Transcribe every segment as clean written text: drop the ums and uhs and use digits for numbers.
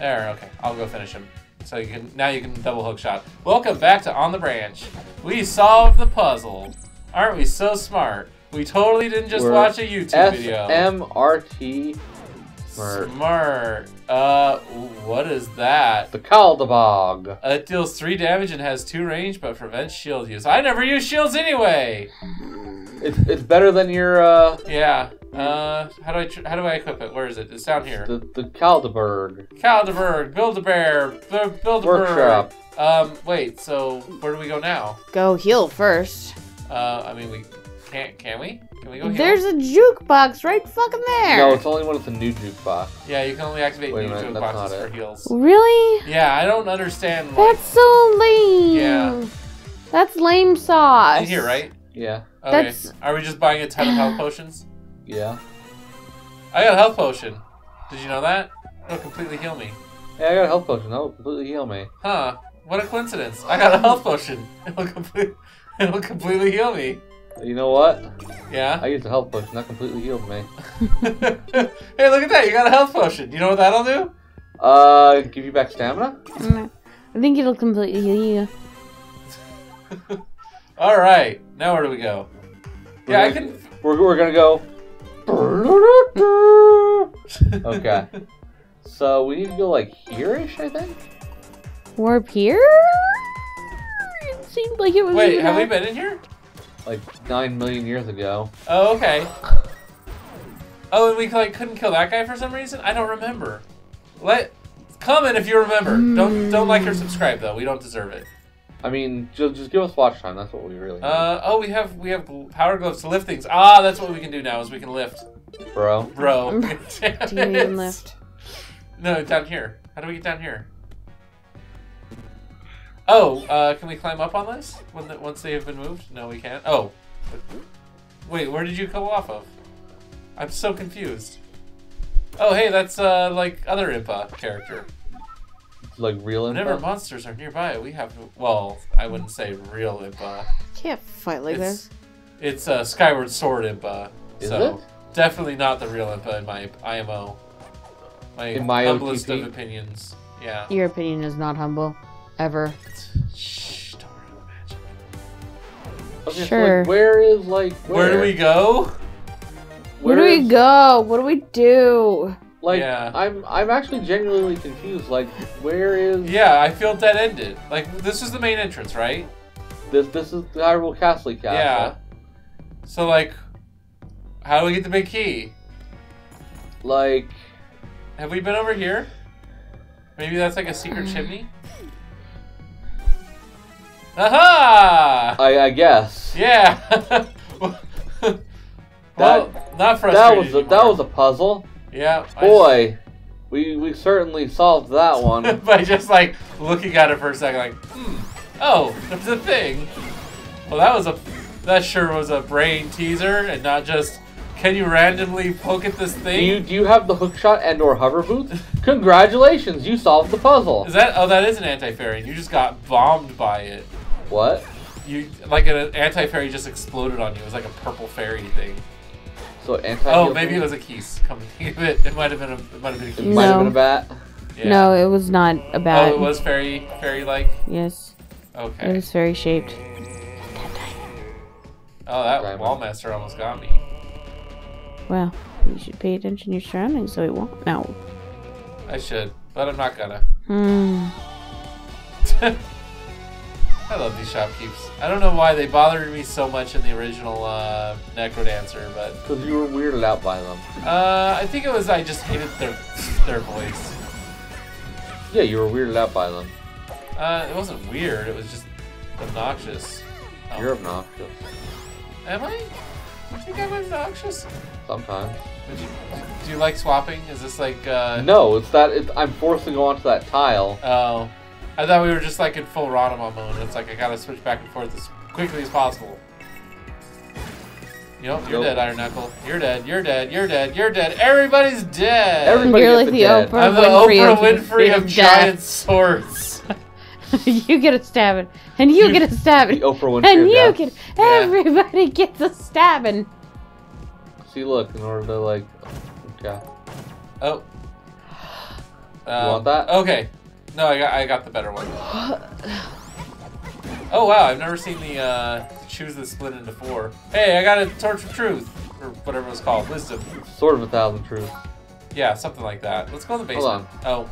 There, okay. I'll go finish him. So you can now you can double hook shot. Welcome back to On The Branch. We solved the puzzle. Aren't we so smart? We totally didn't just watch a YouTube video. SMRT. Smart. What is that? The Kaldabog. It deals 3 damage and has 2 range, but prevents shield use. I never use shields anyway. It's better than your. Yeah. How do I equip it? Where is it? It's down here. The Caldeburg. Caldeburg. Build a workshop. Wait. So where do we go now? Go heal first. I mean we can't. Can we? Can we go heal? There's a jukebox right fucking there. No, it's only when it's a new jukebox. Yeah, you can only activate new jukeboxes for heals. Really? Yeah, I don't understand. That's so lame. Yeah. That's lame sauce. In here, right? Yeah. Okay. Are we just buying a ton of health potions? Yeah. I got a health potion. Did you know that? It'll completely heal me. Yeah, I got a health potion. That'll completely heal me. Huh. What a coincidence. I got a health potion. It'll completely heal me. You know what? Yeah? I used a health potion. That completely healed me. Hey, look at that. You got a health potion. You know what that'll do? Give you back stamina? I think it'll completely heal you. Alright. Now where do we go? Yeah, I can... We're gonna go... Okay. So we need to go like here-ish, I think? Warp here? It seemed like it was... Wait, have we been in here? Like 9 million years ago. Oh, okay. Oh, and we like couldn't kill that guy for some reason? I don't remember. Comment if you remember. Don't like or subscribe though. We don't deserve it. I mean, just give us watch time. That's what we really need. Oh, we have power gloves to lift things. Ah, that's what we can do now is we can lift. Bro. Do you even lift? No, down here. How do we get down here? Oh, can we climb up on this? Once they have been moved? No, we can't. Oh. Wait, where did you go off of? I'm so confused. Oh, hey, that's, like, other Impa character. Like real Impa? Whenever monsters are nearby, we have to... Well, I wouldn't say real Impa. Can't fight like this. It's a Skyward Sword Impa. Is it? Definitely not the real Impa in my IMO. In my humblest OTP? Of opinions. Yeah. Your opinion is not humble. Ever. Shh, don't ruin the magic. Okay, sure. So like, where do we go? Where do we go? What do we do? Like, yeah. I'm actually genuinely confused. Like, where is... Yeah, I feel dead-ended. Like, this is the main entrance, right? This is the Hyrule Castle. Yeah. So, like, how do we get the big key? Like... Have we been over here? Maybe that's like a secret chimney? Aha! I guess. Yeah. Well, not frustrating. That was a puzzle. Yeah. Boy, we certainly solved that one by just like looking at it for a second, like, oh, that's a thing. Well, that sure was a brain teaser, and not just can you randomly poke at this thing? Do you have the hookshot and/or hover boots? Congratulations, you solved the puzzle. Is that? Oh, that is an anti-fairy. You just got bombed by it. What? Like an anti-fairy just exploded on you. It was like a purple fairy thing. So anti-fairy? Oh, maybe it was a keys. Come think of it. It might have been a keys. It might have been a bat. Yeah. No, it was not a bat. Oh, it was fairy-like? Yes. Okay. It was fairy-shaped. Oh, that wall master almost got me. Well, you should pay attention to your surroundings so it won't. No. I should, but I'm not gonna. I love these shopkeeps. I don't know why they bothered me so much in the original NecroDancer, but... Because you were weirded out by them. I think it was I just hated their voice. Yeah, you were weirded out by them. It wasn't weird, it was just obnoxious. Oh. You're obnoxious. Am I? I think I'm obnoxious. Sometimes. Do you like swapping? Is this like, No, it's that... I'm forced to go onto that tile. Oh. I thought we were just like in full Ranma mode. It's like I gotta switch back and forth as quickly as possible. Nope. You're dead, Iron Knuckle. You're dead. You're dead. You're dead. You're dead. Everybody's dead. You're like the Oprah Winfrey. I'm the Oprah Winfrey of giant swords. You get a stabbing, and you get a stabbing, and you get. Everybody gets a stabbing. See, look, in order to like, yeah. Oh. You want that? Okay. No, I got the better one. Oh wow, I've never seen the choose the split into four. Hey, I got a Torch of Truth, or whatever it was called, Wisdom. Sword of a Thousand Truths. Yeah, something like that. Let's go in the basement. Hold on.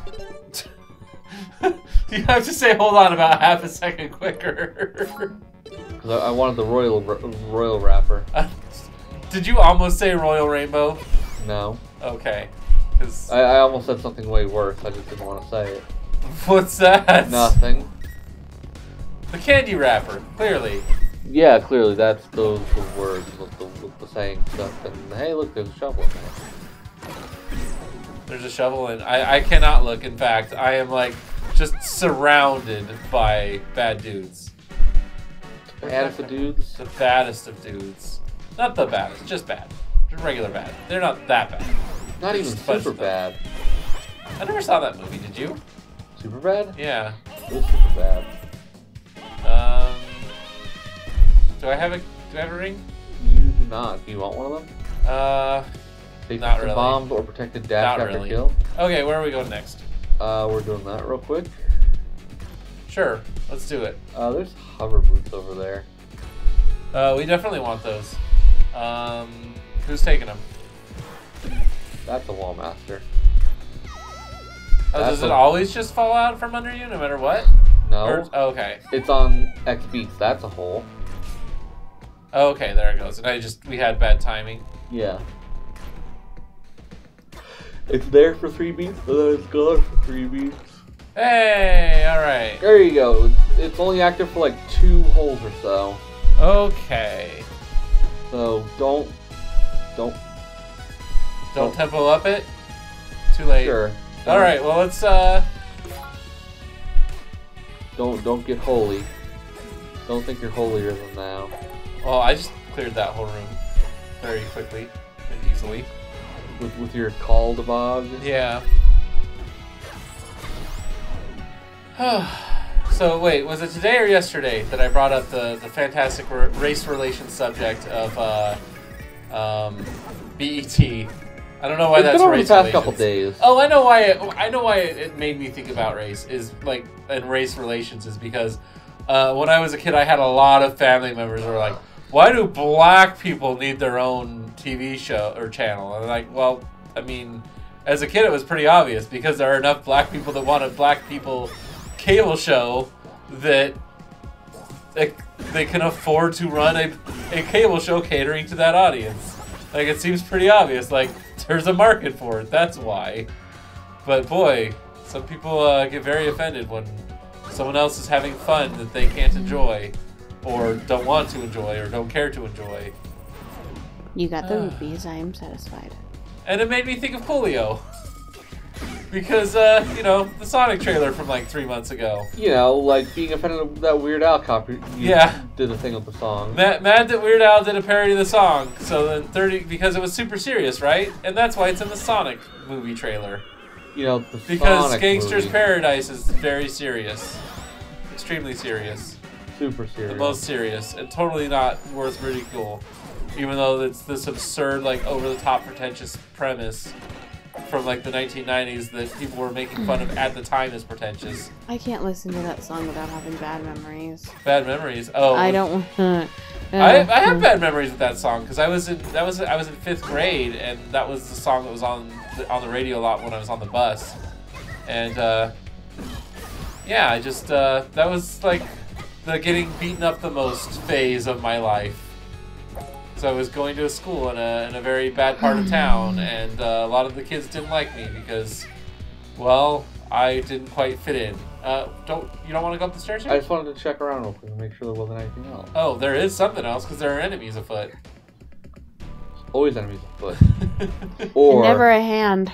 Oh. You have to say hold on about half a second quicker. Because I wanted the royal wrapper. Did you almost say Royal Rainbow? No. Okay. Because I almost said something way worse. I just didn't want to say it. What's that? Nothing. The candy wrapper, clearly. Yeah, clearly that's the words with the saying stuff. And hey, look, there's a shovel in there. There's a shovel, and I cannot look. In fact, I am like just surrounded by bad dudes. Baddest of dudes? The baddest of dudes. Not the baddest, just bad. Just regular bad. They're not that bad. Not even super bad. I never saw that movie, did you? Super bad? Yeah. It was super bad. Do I have a ring? You do not. Do you want one of them? They not really. Bombed or protected dash after really. Kill. Okay, where are we going next? We're doing that real quick. Sure, let's do it. There's hover boots over there. We definitely want those. Who's taking them? That's a wall master. Oh, does it always just fall out from under you, no matter what? No. Okay. It's on X beats. That's a hole. Okay, there it goes. And we had bad timing. Yeah. It's there for 3 beats, and then it's gone for 3 beats. Hey, all right. There you go. It's only active for like 2 holes or so. Okay. So don't tempo up it. Too late. Sure. All right. Well, let's Don't get holy. Don't think you're holier than thou. Well, I just cleared that whole room very quickly and easily. With your Kaldabog? Yeah. So, wait, was it today or yesterday that I brought up the fantastic race relations subject of BET? I don't know why that's race. It's been over the past couple days. Oh, I know why it made me think about race and race relations is because when I was a kid, I had a lot of family members who were like, "Why do black people need their own TV show or channel?" And I'm like, well, I mean, as a kid, it was pretty obvious because there are enough black people that want a black people cable show that they can afford to run a cable show catering to that audience. Like, it seems pretty obvious. Like. There's a market for it, that's why. But boy, some people get very offended when someone else is having fun that they can't enjoy, or don't want to enjoy, or don't care to enjoy. You got the rupees, I am satisfied. And it made me think of Coolio. Because, you know, the Sonic trailer from like 3 months ago. You know, like being offended at that Weird Al copy. Yeah. Did a thing with the song. Mad that Weird Al did a parody of the song. So then because it was super serious, right? And that's why it's in the Sonic movie trailer. You know, the because Sonic Gangster's movie. Paradise is very serious. Extremely serious. Super serious. The most serious. And totally not worth ridicule. Even though it's this absurd, like, over-the-top pretentious premise. From like the 1990s that people were making fun of at the time is pretentious. I can't listen to that song without having bad memories. Bad memories. Oh, I don't. I have bad memories with that song because I was in 5th grade and that was the song that was on the radio a lot when I was on the bus, and yeah, I just that was like the getting beaten up the most phase of my life. So I was going to a school in a very bad part of town, and a lot of the kids didn't like me because, well, I didn't quite fit in. You don't want to go up the stairs here? I just wanted to check around real quick and make sure there wasn't anything else. Oh, there is something else because there are enemies afoot. Always enemies afoot. Or never a hand.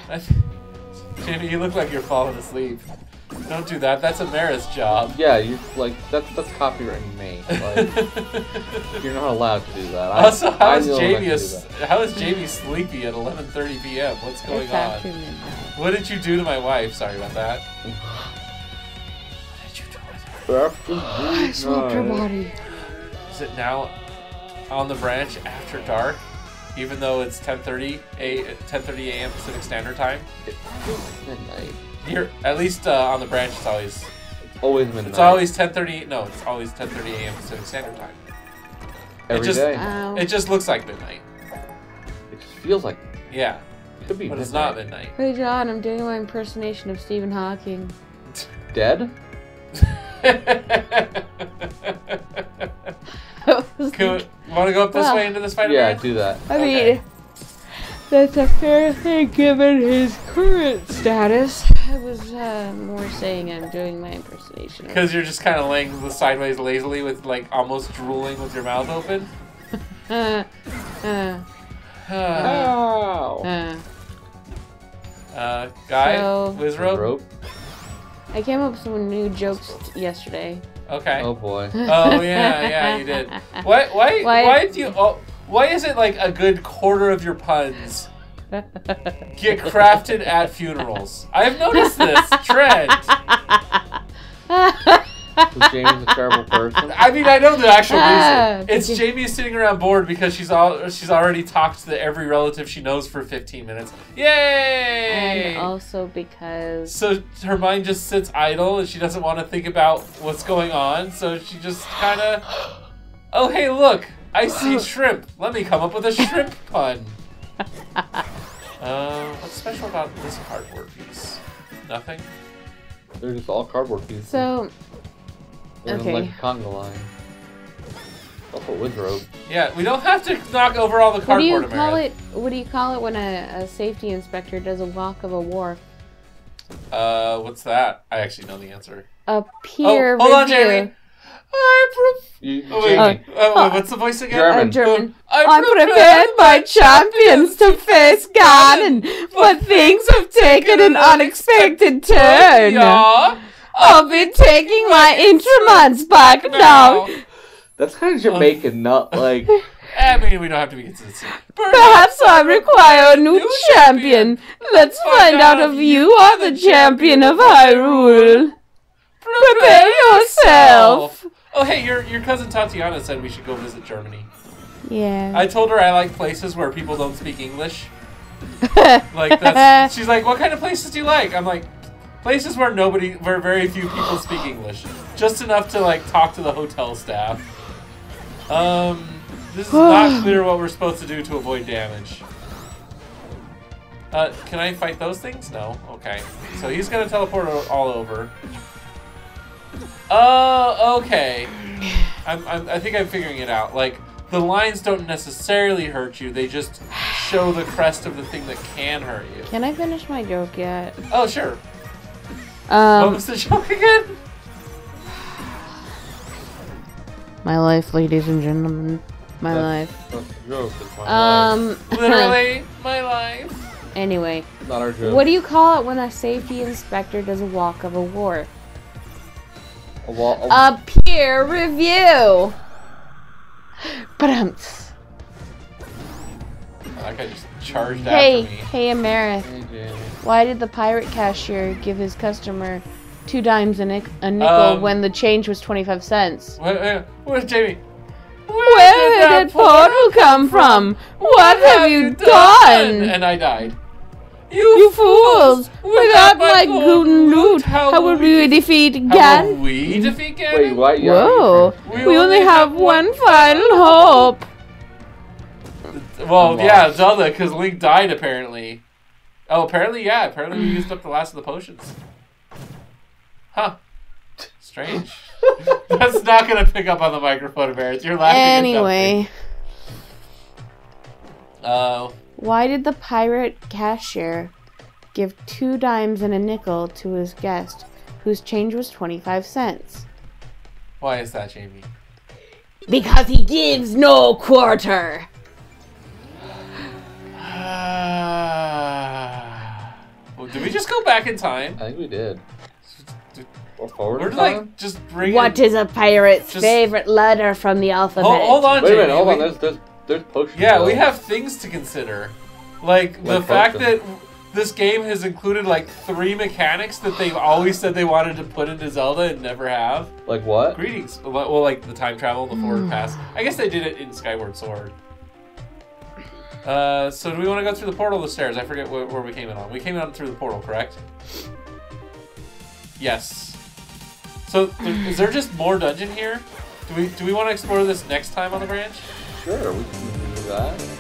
Jamie, you look like you're falling asleep. Don't do that. That's Amarith's job. Yeah, you like that's copyrighting me. Like, you're not allowed to do that. Also, how is Jamie sleepy at 11:30 p.m.? What's going on? What did you do to my wife? Sorry about that. What did you do with her? I smoked her body. Is it now on the branch after dark? Even though it's 10:30 a.m. Pacific Standard Time. It's midnight. Here, at least on the branch, it's always midnight. It's always 10:30. No, it's always 10:30 a.m. Pacific Standard Time. Every day. It just looks like midnight. It just feels like. Yeah. Could be, but it's not midnight. Hey John, I'm doing my impersonation of Stephen Hawking. Dead? Want to go up this way into this fight? Yeah, do that. I mean, that's a fair thing given his current status. I was more saying I'm doing my impersonation. Because you're just kind of laying sideways lazily with like almost drooling with your mouth open? Guy? So, Wizrobe? I came up with some new jokes yesterday. Okay. Oh boy. Oh yeah, you did. Why do you? Oh, why is it like a good quarter of your puns get crafted at funerals? I've noticed this trend. So Jamie's a terrible person. I mean, I know the actual reason. It's Jamie sitting around bored because she's already talked to every relative she knows for 15 minutes. Yay! And also because so her mind just sits idle and she doesn't want to think about what's going on. So she just kind of, oh hey look, I see shrimp. Let me come up with a shrimp pun. What's special about this cardboard piece? Nothing. They're just all cardboard pieces. So. Okay. Like conga line. That's what Wizrobe. Yeah, we don't have to knock over all the cardboard. What do you call it when a safety inspector does a walk of a wharf? What's that? I actually know the answer. A peer review. Hold on, Jamie. What's the voice again? German. I prepared my champions to face Ganon, but things have taken an unexpected turn. Yeah. I'll be taking my intramons back now. That's kind of Jamaican, not like. I mean, we don't have to be consistent. Perhaps I require a new champion. Let's find out if you are the champion of Hyrule. Prepare yourself. Oh, hey, your cousin Tatiana said we should go visit Germany. Yeah. I told her I like places where people don't speak English. Like that's. She's like, what kind of places do you like? I'm like. Places where very few people speak English, just enough to like talk to the hotel staff. This is not clear what we're supposed to do to avoid damage. Can I fight those things? No. Okay. So he's gonna teleport all over. Oh, okay. I think I'm figuring it out. Like the lines don't necessarily hurt you; they just show the crest of the thing that can hurt you. Can I finish my joke yet? Oh, sure. What was the joke again? My life, ladies and gentlemen. My life. Literally, my life. Anyway. Not our joke. What do you call it when a safety inspector does a walk of a wharf? A peer review! That guy just charged after me. Hey, Amarith. Hey, why did the pirate cashier give his customer 2 dimes and a nickel when the change was 25 cents? Where's Jamie? Where did that portal come from? What have you done? And I died. You fools! Without my good loot, how will we defeat Ganon? Wait, why? Whoa. We only have one final hope. Well, yeah, Zelda, because Link died, apparently. Oh, apparently, yeah. Apparently we used up the last of the potions. Huh. Strange. That's not going to pick up on the microphone, Amarith. You're laughing. Anyway. Why did the pirate cashier give 2 dimes and a nickel to his guest, whose change was 25 cents? Why is that, Jamie? Because he gives no quarter. Well, did we just go back in time? I think we did. Or forward in time? Like, just bring what in, is a pirate's favorite letter from the alphabet? Hold on, Jamie. Wait a minute, hold on. There's potions. Yeah, we have things to consider. Like the fact that this game has included like 3 mechanics that they've always said they wanted to put into Zelda and never have. Like what? Greetings. Well, like the time travel, the forward pass. I guess they did it in Skyward Sword. So do we want to go through the portal or the stairs? I forget where we came in on. We came in on through the portal, correct? Yes. So is there just more dungeon here? Do we want to explore this next time on the branch? Sure, we can do that.